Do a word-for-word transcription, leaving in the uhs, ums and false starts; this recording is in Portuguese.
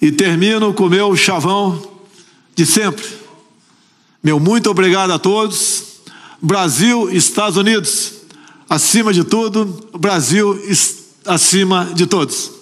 E termino com o meu chavão de sempre. Meu muito obrigado a todos. Brasil, Estados Unidos, acima de tudo. Brasil, acima de todos.